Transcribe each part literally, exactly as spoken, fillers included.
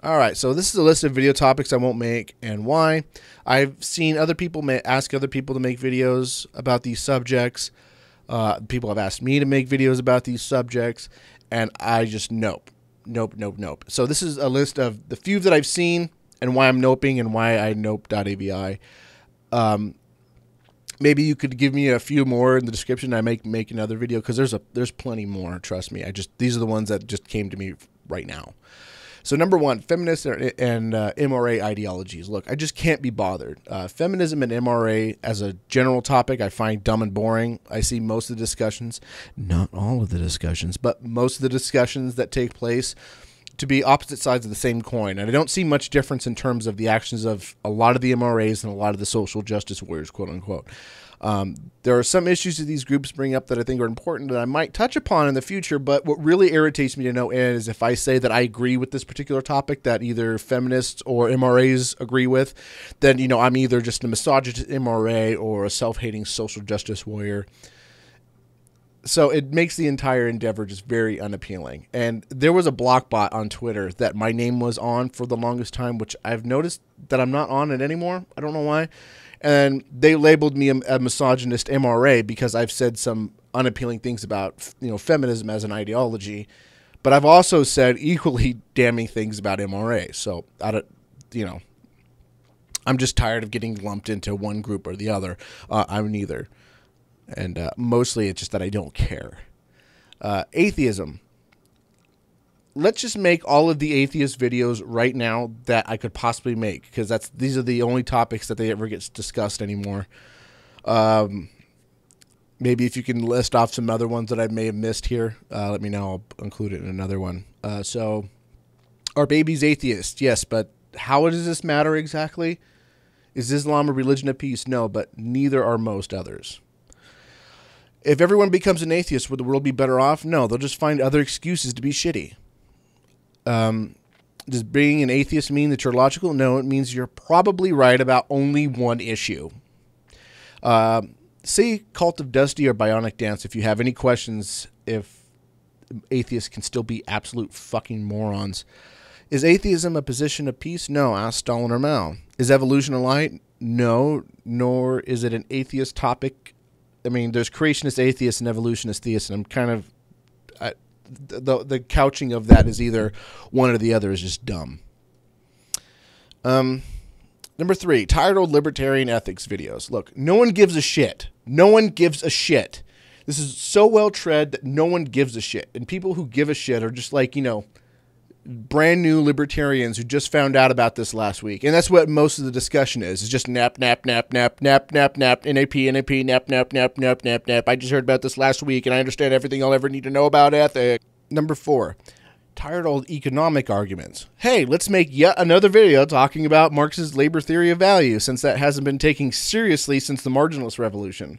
All right, so this is a list of video topics I won't make and why. I've seen other people ma ask other people to make videos about these subjects. Uh, people have asked me to make videos about these subjects, and I just nope, nope, nope, nope. So this is a list of the few that I've seen and why I'm noping and why I nope dot A V I. Um, maybe you could give me a few more in the description. I make make another video because there's a there's plenty more. Trust me. I just these are the ones that just came to me right now. So number one, feminist and uh, M R A ideologies. Look, I just can't be bothered. Uh, feminism and M R A as a general topic, I find dumb and boring. I see most of the discussions, not all of the discussions, but most of the discussions that take place to be opposite sides of the same coin. And I don't see much difference in terms of the actions of a lot of the M R As and a lot of the social justice warriors, quote unquote. Um, there are some issues that these groups bring up that I think are important that I might touch upon in the future, but what really irritates me to no end is if I say that I agree with this particular topic that either feminists or M R As agree with, then, you know, I'm either just a misogynist M R A or a self-hating social justice warrior. So it makes the entire endeavor just very unappealing. And there was a block bot on Twitter that my name was on for the longest time, which I've noticed that I'm not on it anymore. I don't know why. And they labeled me a, a misogynist M R A because I've said some unappealing things about, you know, feminism as an ideology. But I've also said equally damning things about M R A. So, I don't, you know, I'm just tired of getting lumped into one group or the other. Uh, I'm neither. And uh, mostly it's just that I don't care. Uh, atheism. Let's just make all of the atheist videos right now that I could possibly make, because that's these are the only topics that they ever get discussed anymore. Um, maybe if you can list off some other ones that I may have missed here, uh, let me know. I'll include it in another one. Uh, so, are babies atheists? Yes, but how does this matter exactly? Is Islam a religion of peace? No, but neither are most others. If everyone becomes an atheist, would the world be better off? No, they'll just find other excuses to be shitty. Um, does being an atheist mean that you're logical? No, it means you're probably right about only one issue. Uh, see Cult of Dusty or Bionic Dance if you have any questions if atheists can still be absolute fucking morons. Is atheism a position of peace? No, ask Stalin or Mao. Is evolution a lie? No, nor is it an atheist topic. I mean, there's creationist atheists and evolutionist theists, and I'm kind of... I, The, the couching of that is either one or the other is just dumb. Um, number three, tired old libertarian ethics videos. Look, no one gives a shit. No one gives a shit. This is so well tread that no one gives a shit. And people who give a shit are just like, you know, brand new libertarians who just found out about this last week. And that's what most of the discussion is. It's just nap, nap, nap, nap, nap, nap, nap, N A P, N A P, nap, nap, nap, nap, nap, nap. I just heard about this last week and I understand everything I'll ever need to know about ethics. Number four, tired old economic arguments. Hey, let's make yet another video talking about Marx's labor theory of value, since that hasn't been taken seriously since the marginalist revolution.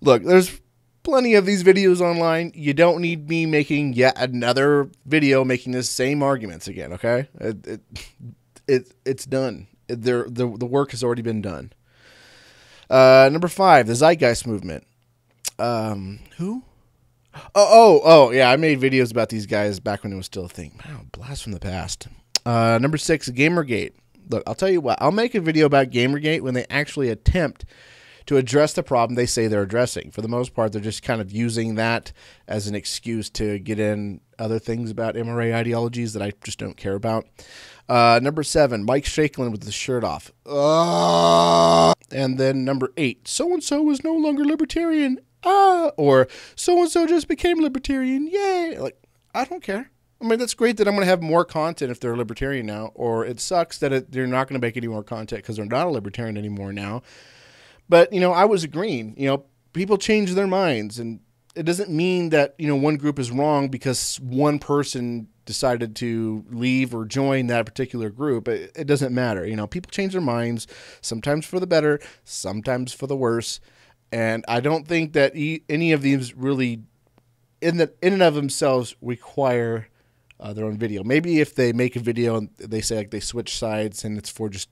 Look, there's plenty of these videos online. You don't need me making yet another video making the same arguments again, okay? It, it, it, it's done. There, the, the work has already been done. Uh, number five, the Zeitgeist movement. Um, who? Oh, oh, oh, yeah, I made videos about these guys back when it was still a thing. Wow, blast from the past. Uh, number six, Gamergate. Look, I'll tell you what, I'll make a video about Gamergate when they actually attempt to address the problem they say they're addressing. For the most part, they're just kind of using that as an excuse to get in other things about M R A ideologies that I just don't care about. Uh, number seven, Mike Shakelin with the shirt off. Uh, and then number eight, so-and-so is no longer libertarian. Ah, or so-and-so just became libertarian. Yay. Like, I don't care. I mean, that's great that I'm going to have more content if they're a libertarian now, or it sucks that it, they're not going to make any more content because they're not a libertarian anymore now. But, you know, I was agreeing, you know, people change their minds, and it doesn't mean that, you know, one group is wrong because one person decided to leave or join that particular group. It, it doesn't matter. You know, people change their minds, sometimes for the better, sometimes for the worse. And I don't think that e any of these really, in, the, in and of themselves, require uh, their own video. Maybe if they make a video and they say like they switch sides and it's for just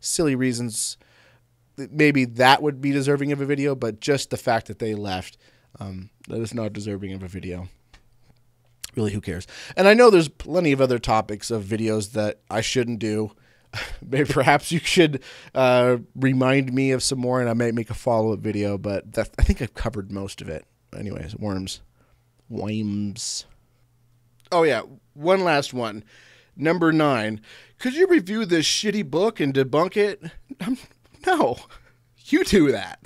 silly reasons, maybe that would be deserving of a video. But just the fact that they left, um, that is not deserving of a video. really, who cares? And I know there's plenty of other topics of videos that I shouldn't do. Maybe perhaps you should uh, remind me of some more, and I may make a follow-up video, but that, I think I've covered most of it. Anyways, worms. Worms. Oh, yeah. One last one. Number nine. Could you review this shitty book and debunk it? Um, no. You do that.